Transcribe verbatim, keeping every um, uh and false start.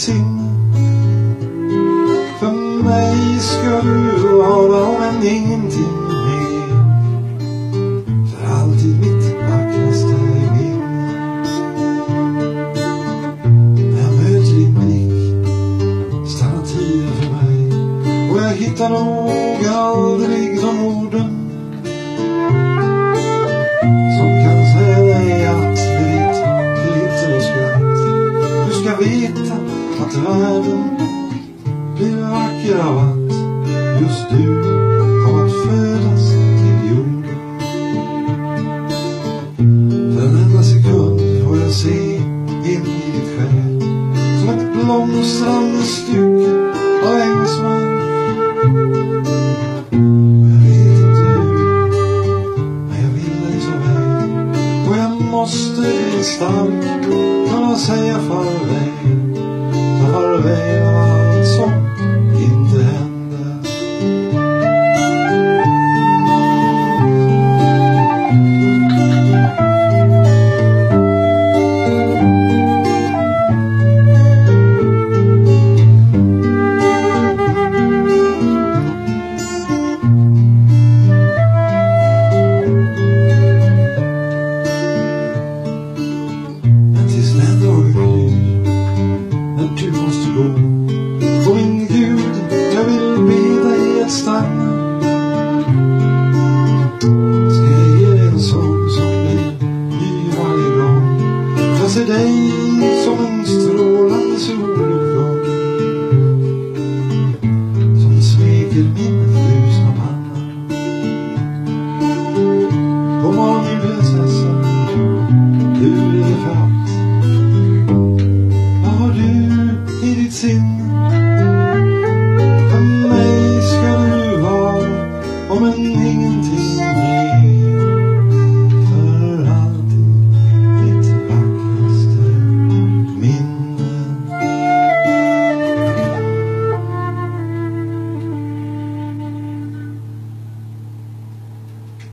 ting. For meg skal du holde om en ingenting mer, for alltid mitt vakreste min. När möter ditt blick stannar tiden för mig, och jag hittar nog aldrig de orden som kan säga dig att det vet glitter och skratt. Du ska veta att världen blir vacker av att just du kommer att födas till jorden. Varenda sekund får jag se in i ditt själ som ett blomstrande stycke av ängsman. Jag vet inte hur, men jag vill dig så väl, och jag måste bli stark för att säga farväl. Farväl av allt som inte hände. Men tills den dag när du måste gå, och min Gud, jag vill be dig att stanna, ska jag ge dig en sång som blir ny varje dag. Jag ser dig som en strålande soluppgång som sveker min ljusna panna. God morgon min prinsessa.